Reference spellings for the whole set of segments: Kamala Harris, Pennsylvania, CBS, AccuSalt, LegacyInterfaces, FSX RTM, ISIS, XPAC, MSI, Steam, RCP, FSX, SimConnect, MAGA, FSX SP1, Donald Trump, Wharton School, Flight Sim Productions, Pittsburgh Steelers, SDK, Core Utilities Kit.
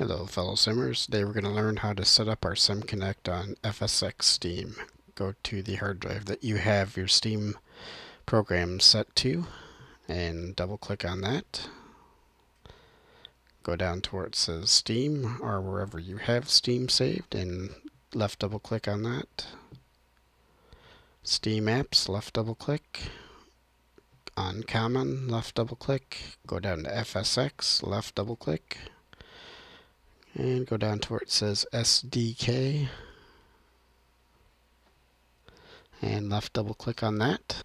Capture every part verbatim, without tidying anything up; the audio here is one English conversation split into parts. Hello fellow simmers, today we're going to learn how to set up our SimConnect on F S X Steam. Go to the hard drive that you have your Steam program set to and double click on that. Go down to where it says Steam or wherever you have Steam saved and left double click on that. Steam apps, left double click. On common, left double click. Go down to F S X, left double click. And go down to where it says S D K and left double click on that,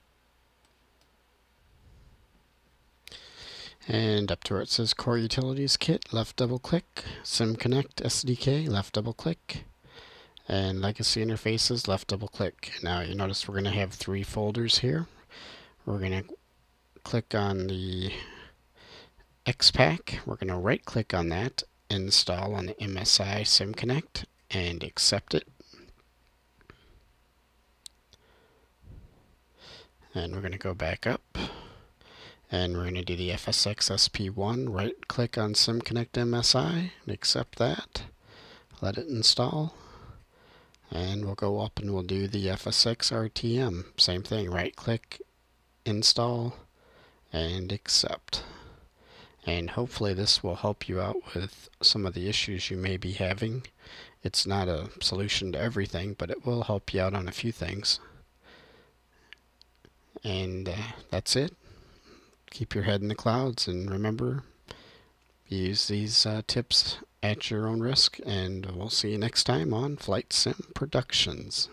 and up to where it says Core Utilities Kit, left double click, SimConnect S D K, left double click, and LegacyInterfaces, left double click. Now you notice we're going to have three folders here. We're going to click on the X PAC, we're going to right click on that, install on the M S I SimConnect, and accept it. And we're going to go back up and we're going to do the F S X S P one, right click on SimConnect M S I and accept that, let it install, and we'll go up and we'll do the F S X R T M, same thing, right click, install, and accept. And hopefully this will help you out with some of the issues you may be having. It's not a solution to everything, but it will help you out on a few things. And uh, that's it. Keep your head in the clouds, and remember, use these uh, tips at your own risk, and we'll see you next time on Flight Sim Productions.